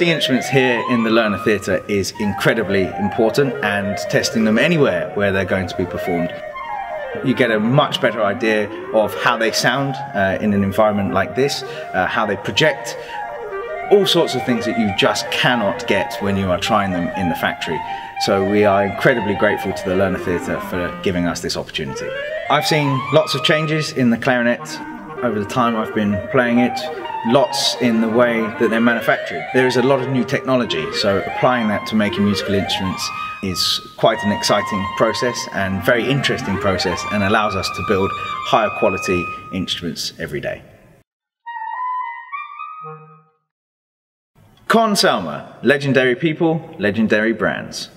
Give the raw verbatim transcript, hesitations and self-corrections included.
testing instruments here in the Lerner Theatre is incredibly important, and testing them anywhere where they're going to be performed. You get a much better idea of how they sound uh, in an environment like this, uh, how they project, all sorts of things that you just cannot get when you are trying them in the factory. So we are incredibly grateful to the Lerner Theatre for giving us this opportunity. I've seen lots of changes in the clarinet over the time I've been playing it. Lots in the way that they're manufactured. There is a lot of new technology, so applying that to making musical instruments is quite an exciting process and very interesting process, and allows us to build higher quality instruments every day. Conn-Selmer, legendary people, legendary brands.